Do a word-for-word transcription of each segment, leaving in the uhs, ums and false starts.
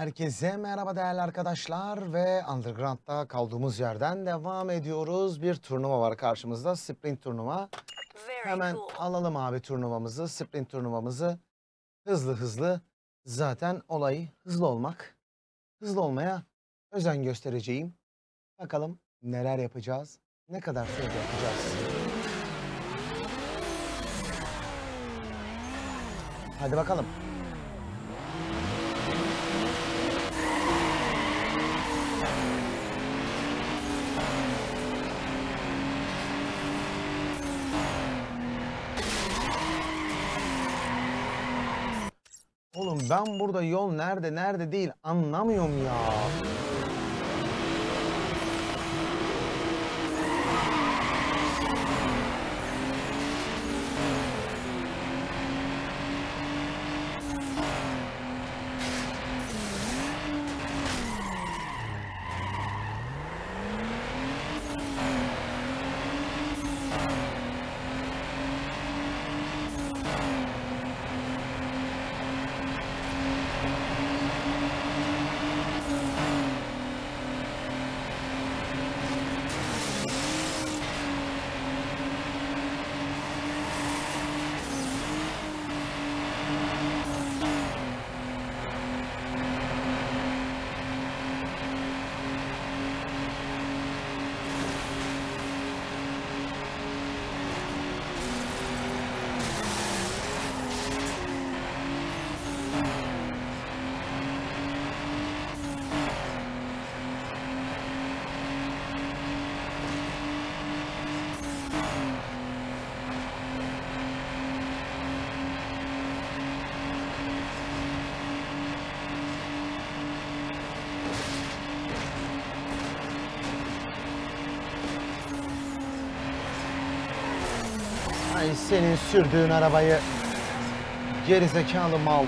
Herkese merhaba değerli arkadaşlar ve Underground'da kaldığımız yerden devam ediyoruz. Bir turnuva var karşımızda, sprint turnuva. Very Hemen cool. alalım abi turnuvamızı, sprint turnuvamızı. Hızlı hızlı, zaten olay hızlı olmak. Hızlı olmaya özen göstereceğim. Bakalım neler yapacağız, ne kadar süre yapacağız. Hadi bakalım. Oğlum ben burada yol nerede nerede değil anlamıyorum ya. Senin sürdüğün arabayı gerizekalı mal.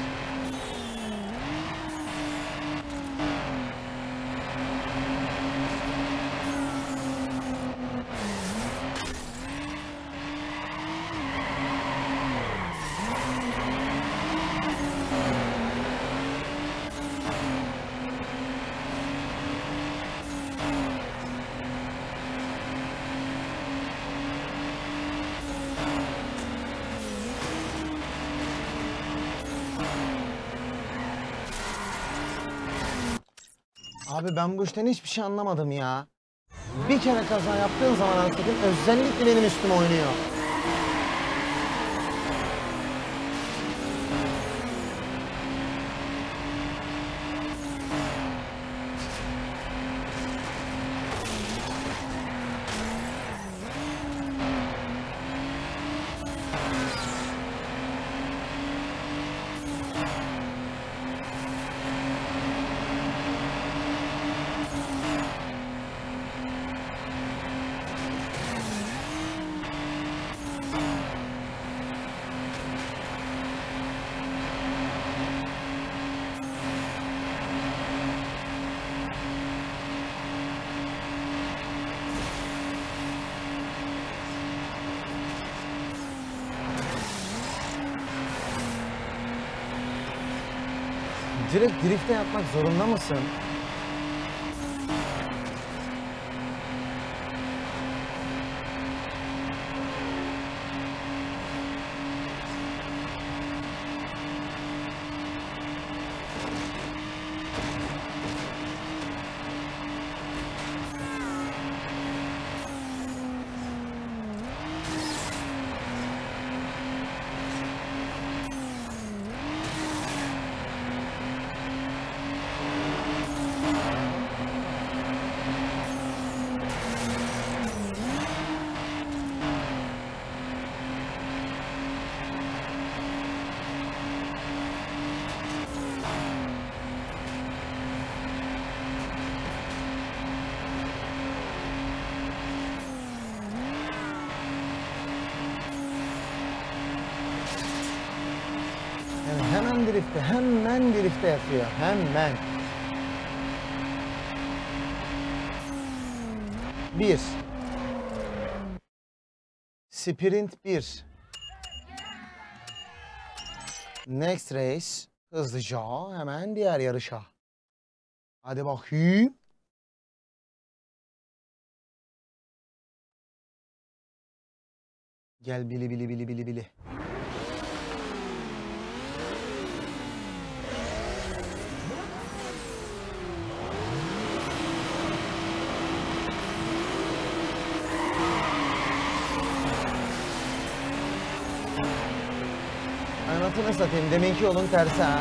Abi ben bu işten hiçbir şey anlamadım ya. Bir kere kaza yaptığın zaman artık özellikle benim üstüme oynuyor. Direkt drifte yapmak zorunda mısın? Drifte, hemen drifte yapıyor, hemen. Bir. Sprint bir. Next race, hızlıca hemen diğer yarışa. Hadi bakayım. Gel bili bili bili bili bili. Anlatını satayım. Deminki yolun tersi ha.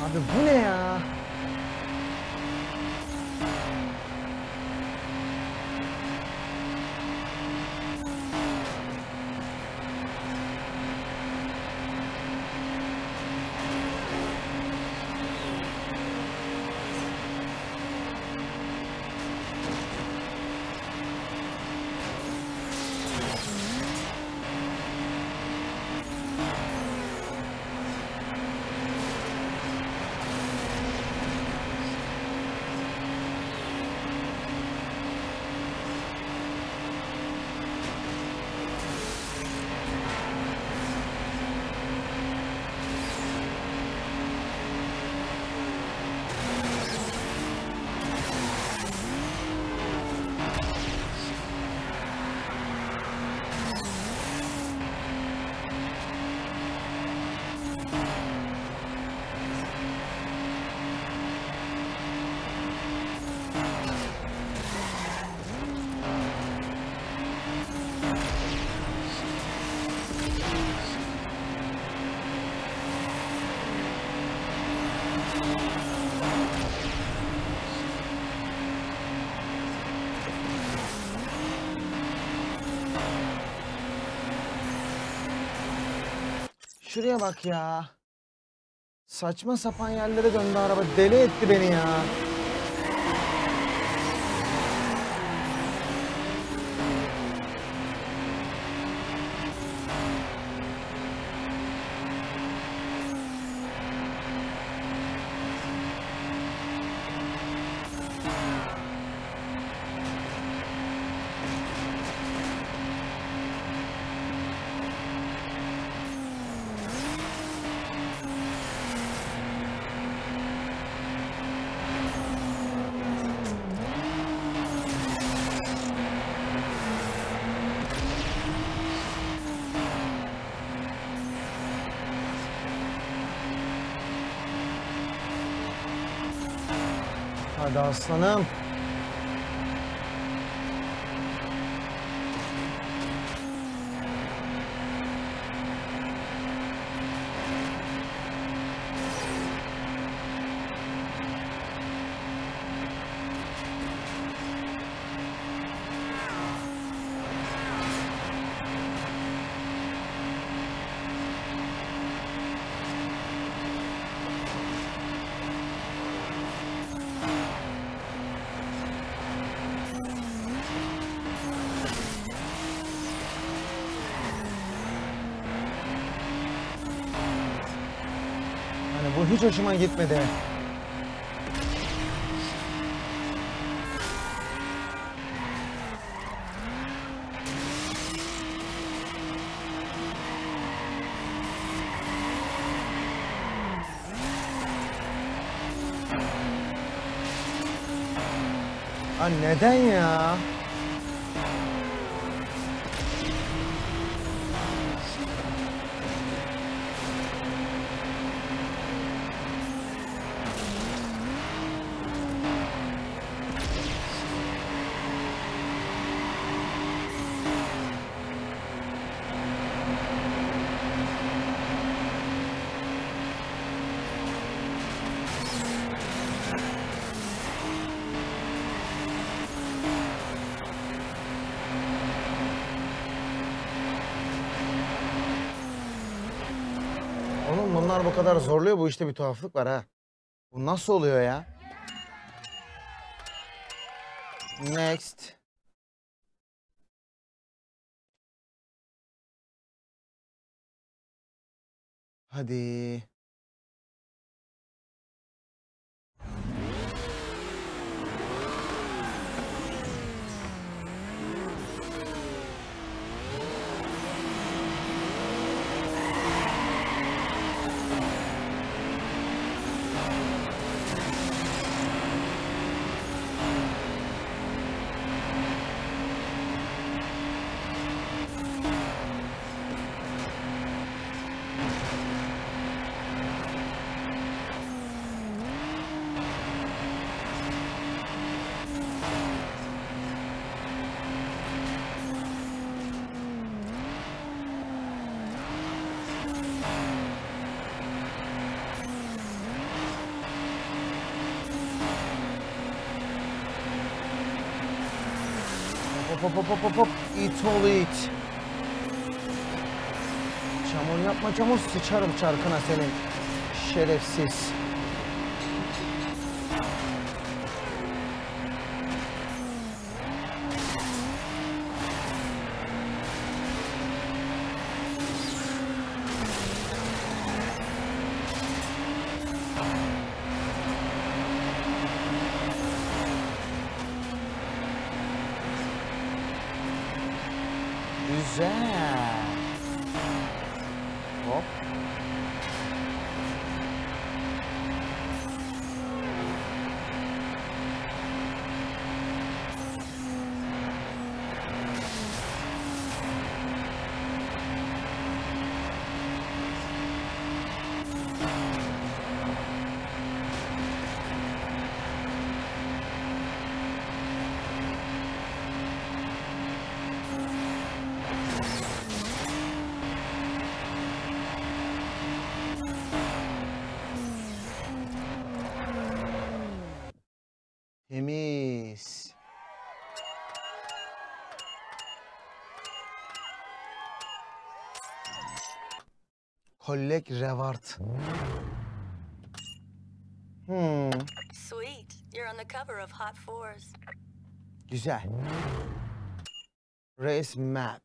Abi bu ne ya? Şuraya bak ya. Saçma sapan yerlere döndü araba. Deli etti beni ya. Hadi aslanım. Bu hiç hoşuma gitmedi. Aa, neden ya? bunlar bu kadar zorluyor, bu işte bir tuhaflık var ha. Bu nasıl oluyor ya? Next. Hadi. Hop hop hop hop hop, it ol it. Çamur yapma çamur, sıçarım çarkına senin. Şerefsiz. Güzel. Hop. Temiz. Collect reward. Hmm. Sweet. You're on the cover of Hot Fours. Güzel. Race map.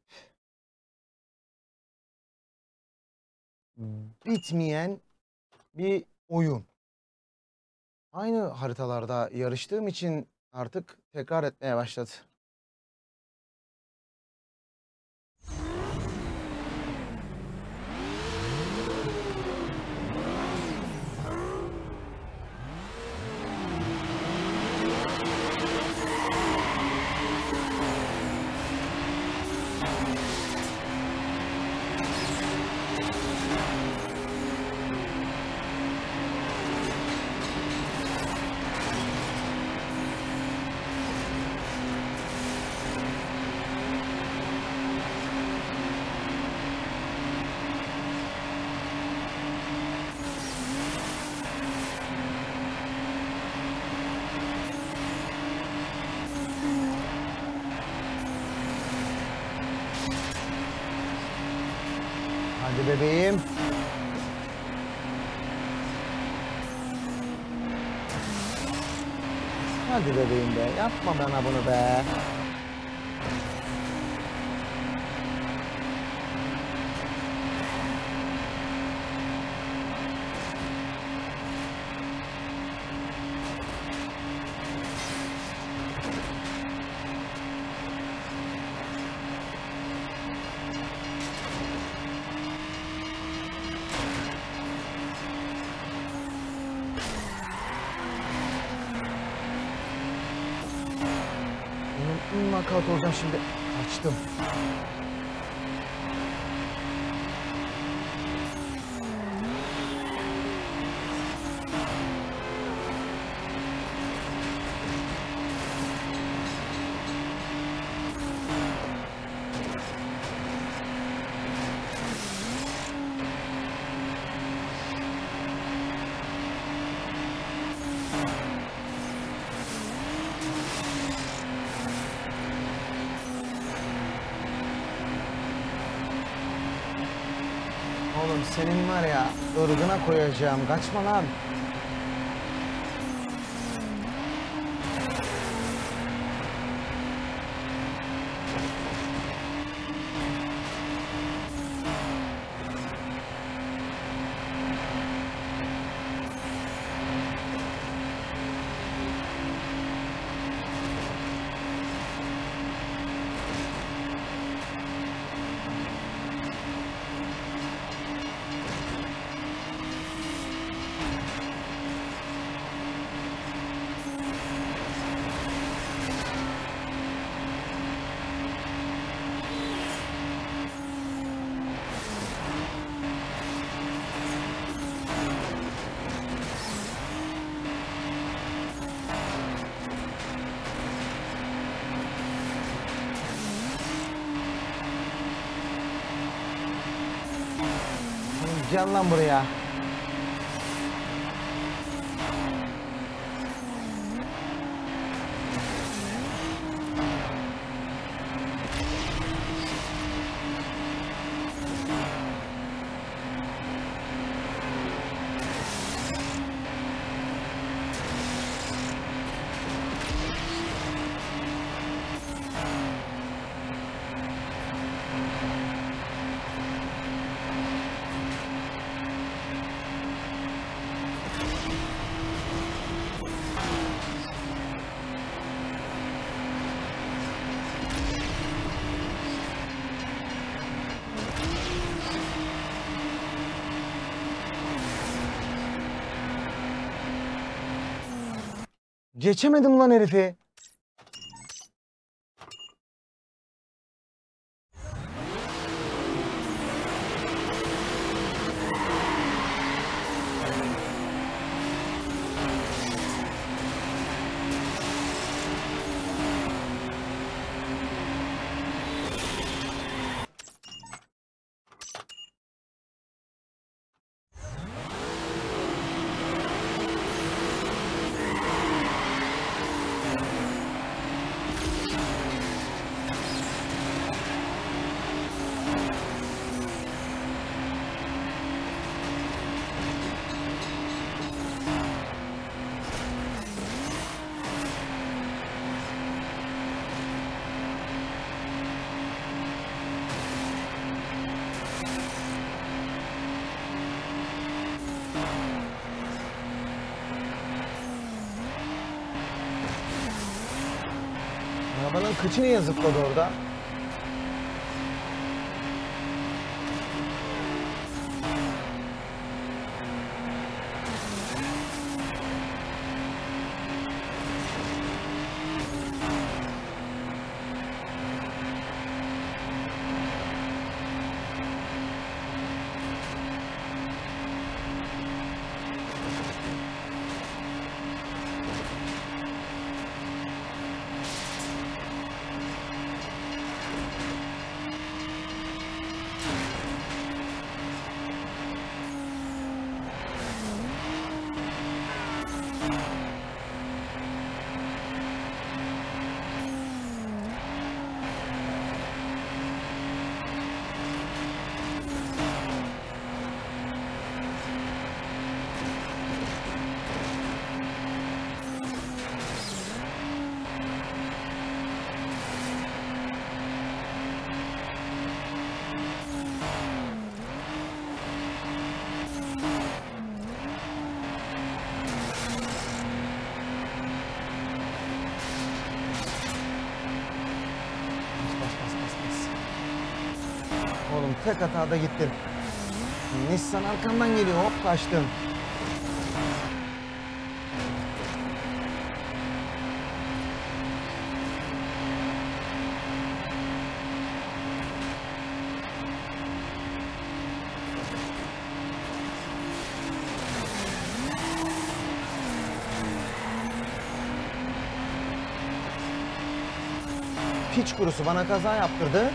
Bitmeyen bir oyun. Aynı haritalarda yarıştığım için artık tekrar etmeye başladı. Hadi bebeğim. Hadi bebeğim be. Yapma bana bunu be. Knockout olacağım şimdi. Kaçtım. oğlum senin var ya, ırgına koyacağım. Kaçma lan. Gel lan buraya. Geçemedim lan herifi. Arabanın kıçı niye zıpladı orada? Tek hatada gittim. Nissan arkamdan geliyor. Hop kaçtım. Piç kurusu bana kaza yaptırdı.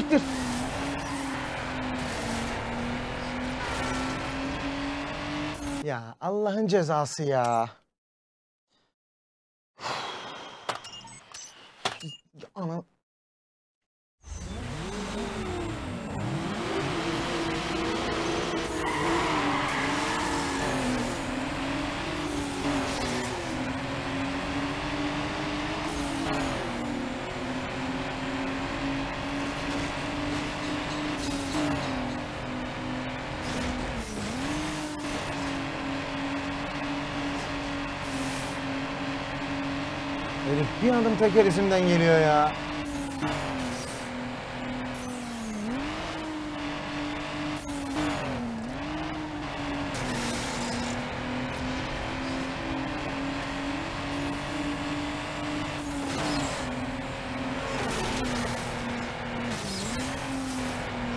siktir. Ya Allah'ın cezası ya. Ana. Herif bir adım teker isimden geliyor ya.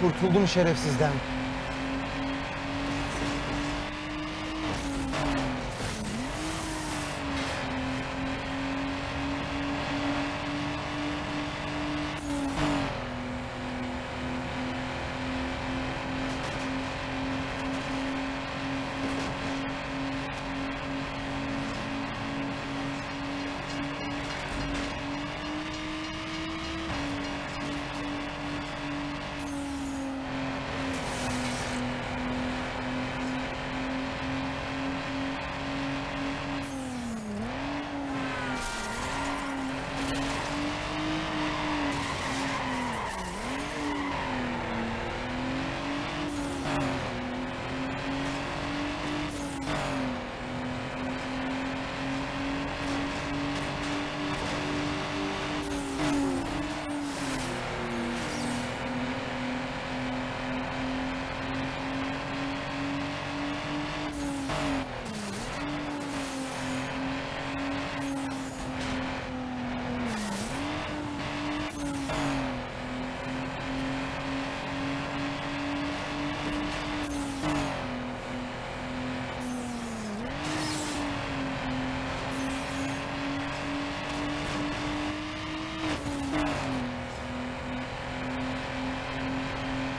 Kurtuldum şerefsizden.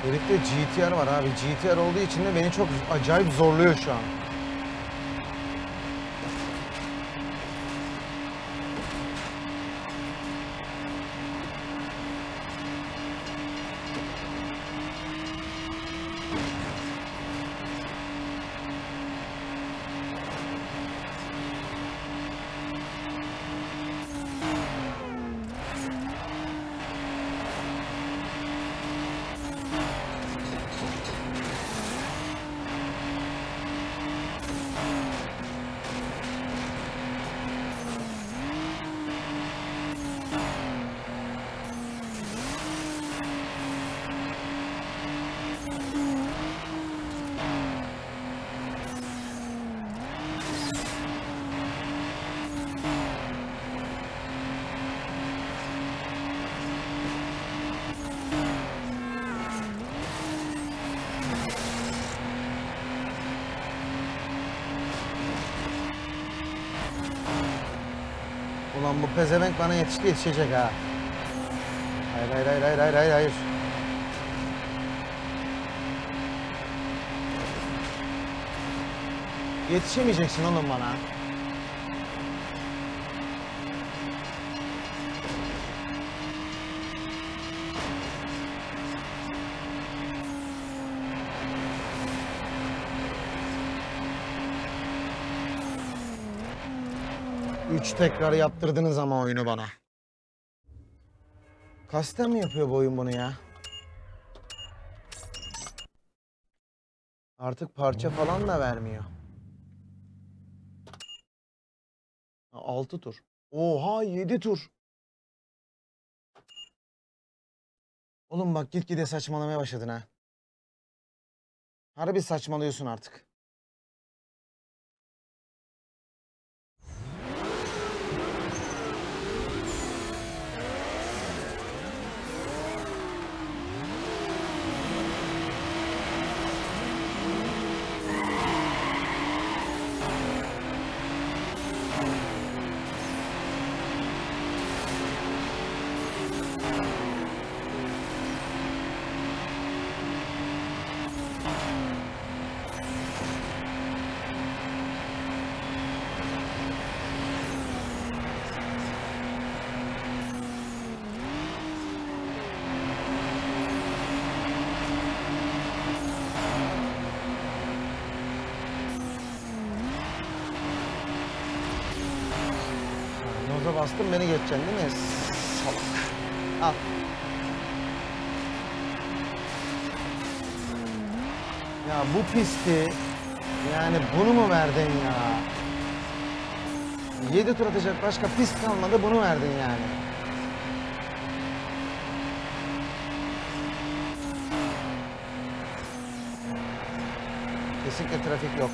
Herifte G T R var abi. G T R olduğu için de beni çok acayip zorluyor şu an. Ulan bu pezevenk bana yetişti, yetişecek ha. Hayır, hayır, hayır, hayır, hayır, hayır, hayır. Yetişemeyeceksin oğlum bana. Üç tekrar yaptırdınız ama oyunu bana. Kasten mi yapıyor bu oyun bunu ya? Artık parça falan da vermiyor. Altı tur. Oha yedi tur. Oğlum bak gitgide saçmalamaya başladın ha. Harbi saçmalıyorsun artık. gaza bastım, beni geçeceksin değil mi? Salak. Al. Ya bu pisti, yani bunu mu verdin ya? yedi tur atacak başka pist kalmadı, bunu verdin yani. Kesinlikle trafik yok.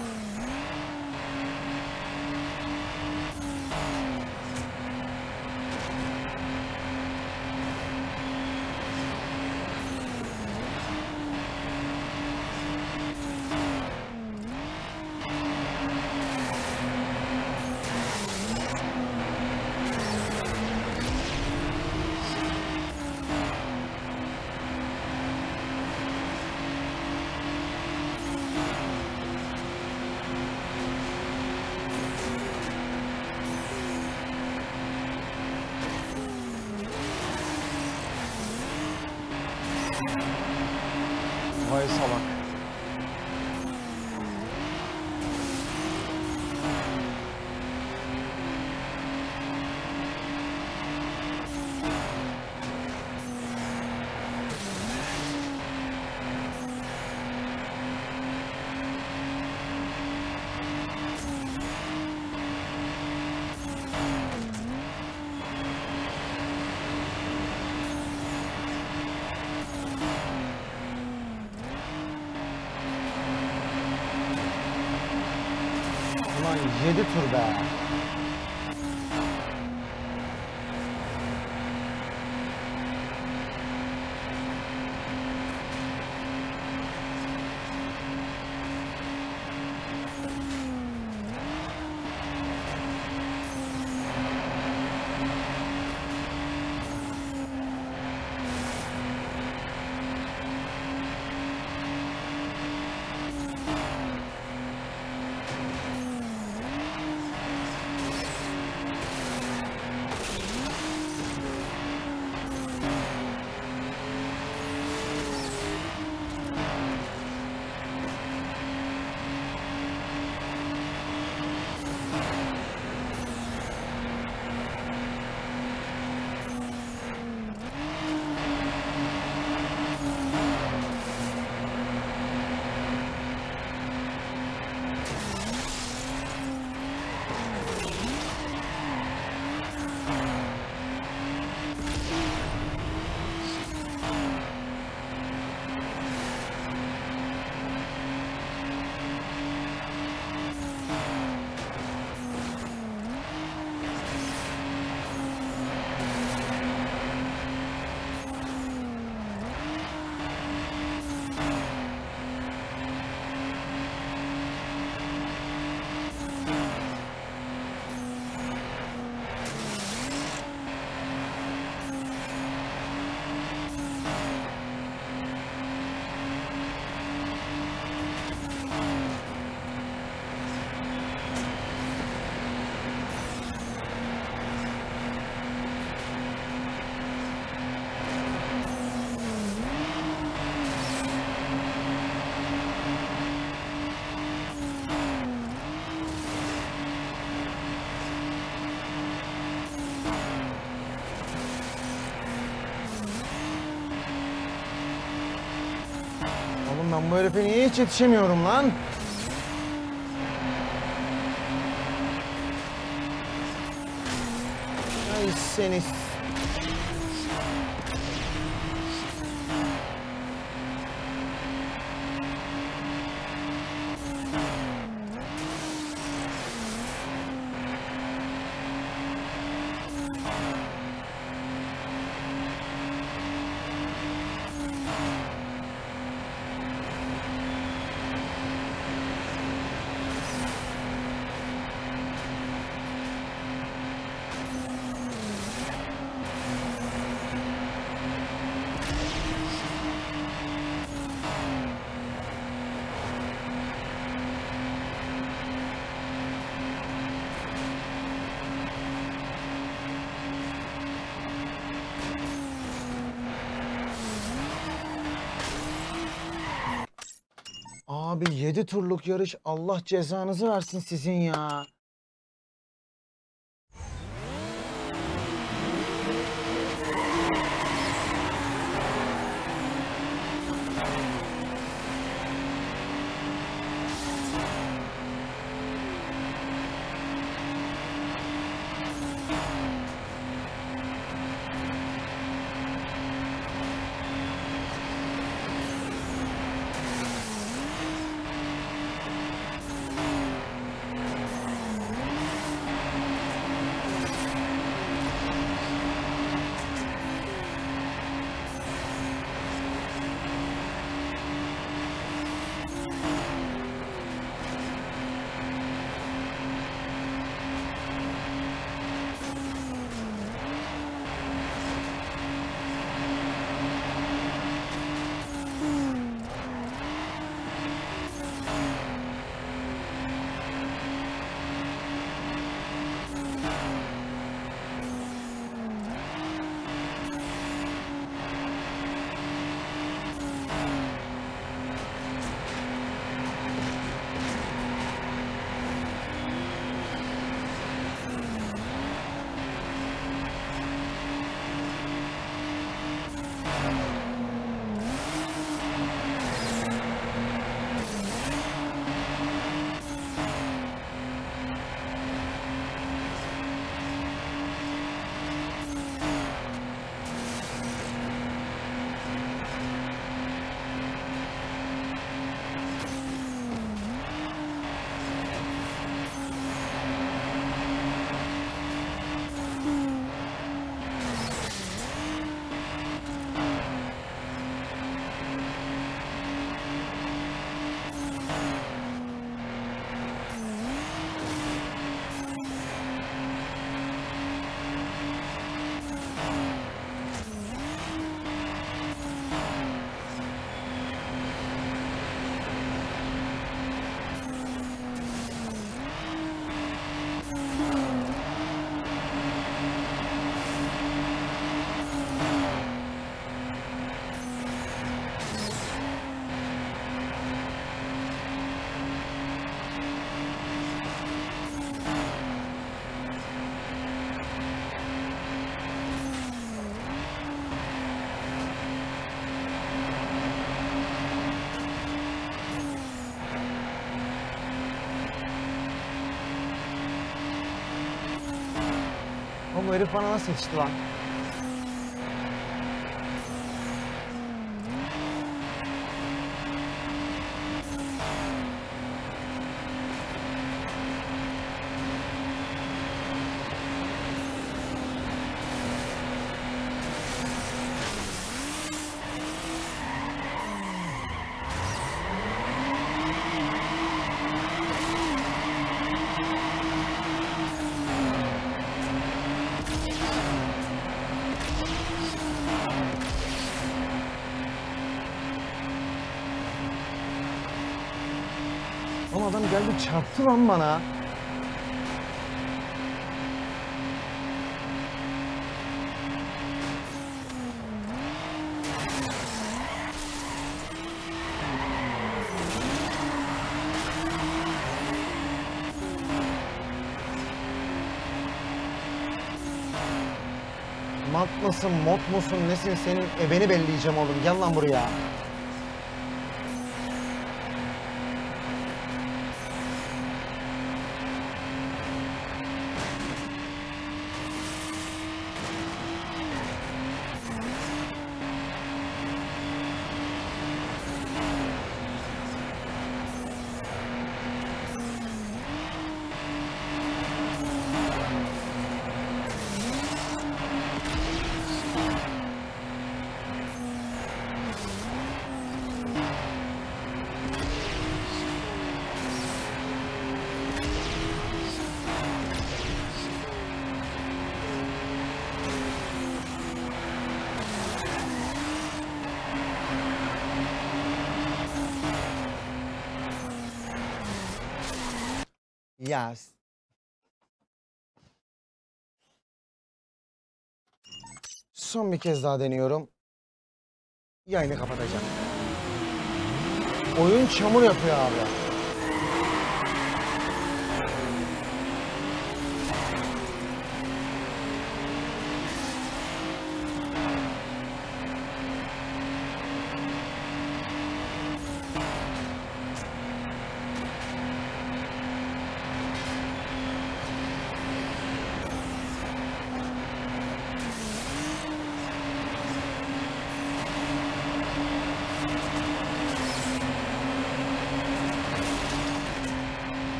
Vay salak. yedi tur be. Ben bu herife niye hiç yetişemiyorum lan? Ay seni... Abi yedi turluk yarış, Allah cezanızı versin sizin ya. Oğlum herif bana nasıl yetişti lan? Ama adam geldi çarptı lan bana. Mat mısın, mot musun, nesin senin ebeni belleyeceğim oğlum. Gel lan buraya. Ya. Son bir kez daha deniyorum. Yayını kapatacağım. Oyun çamur yapıyor abi.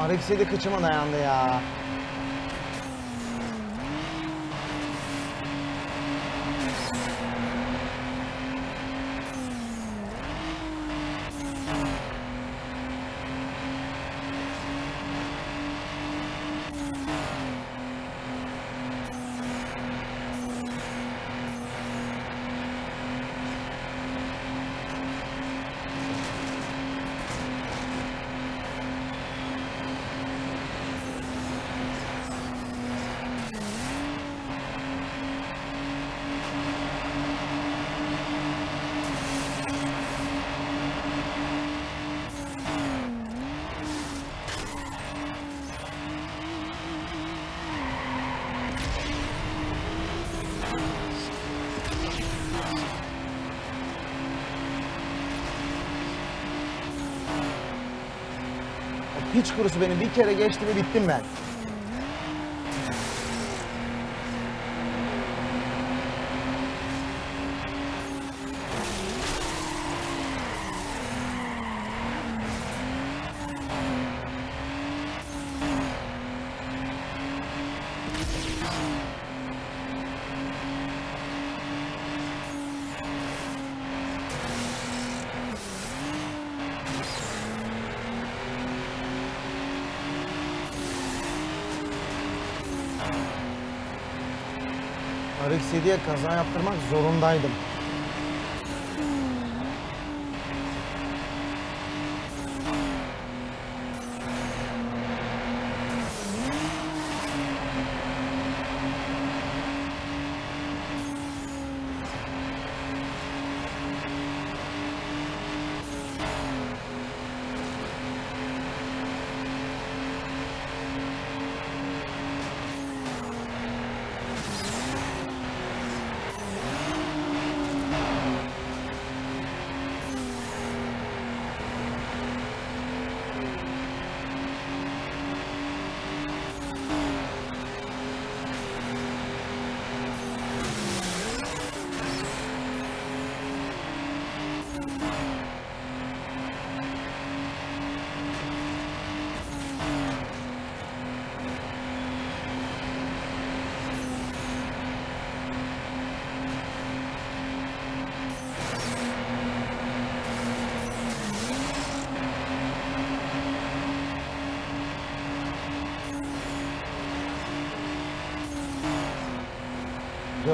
Arifse de kıçıma dayandı ya. Hiç kurusu benim bir kere geçti mi bittim ben. R X yediye kaza yaptırmak zorundaydım.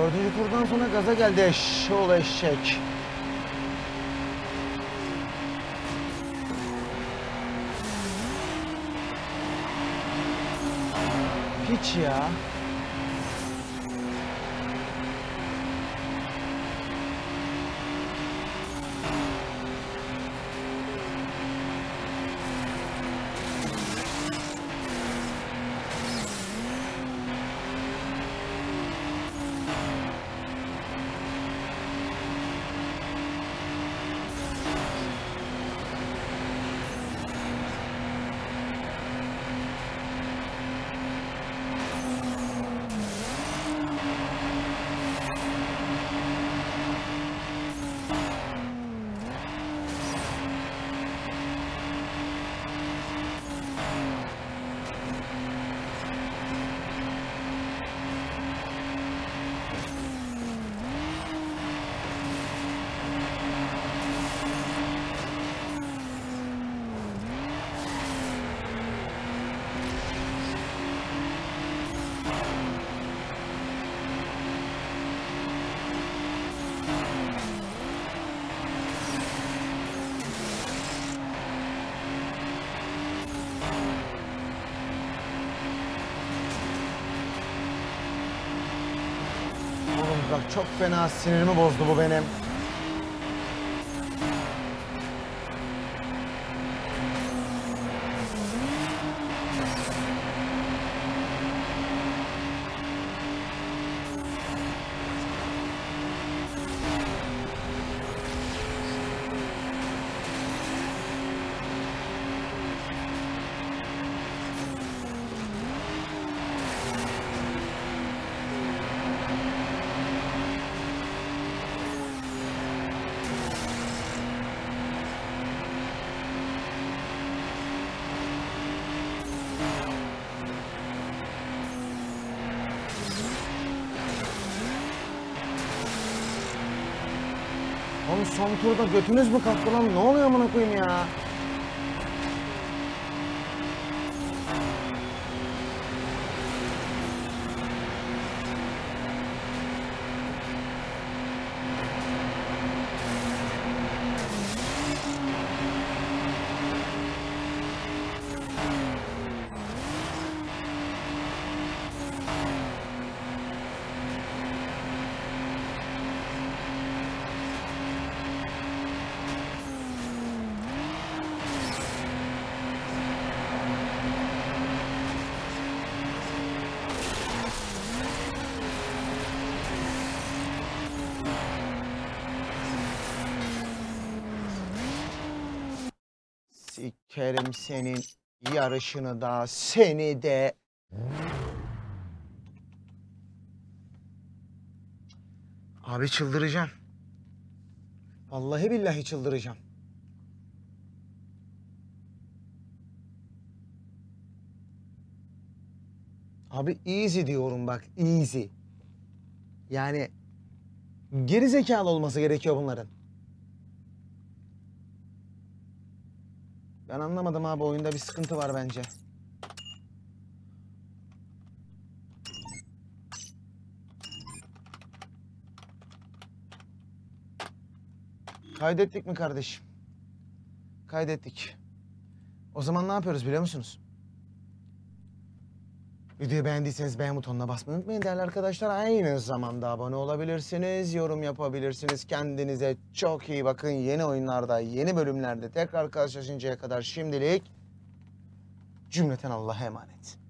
Dördüncü turdan sonra gaza geldi eşşoğlu eşek. Piç ya. Bak çok fena sinirimi bozdu bu benim. Son turda götünüz mü kalktı lan? Ne oluyor amına koyayım ya? Kerim senin yarışını da seni de. Abi çıldıracağım. Vallahi billahi çıldıracağım. Abi easy diyorum bak, easy. Yani geri zekalı olması gerekiyor bunların. Ben anlamadım abi, oyunda bir sıkıntı var bence. Kaydettik mi kardeşim? Kaydettik. O zaman ne yapıyoruz biliyor musunuz? Videoyu beğendiyseniz beğen butonuna basmayı unutmayın değerli arkadaşlar. Aynı zamanda abone olabilirsiniz, yorum yapabilirsiniz. Kendinize çok iyi bakın. Yeni oyunlarda, yeni bölümlerde tekrar karşılaşıncaya kadar şimdilik cümleten Allah'a emanet.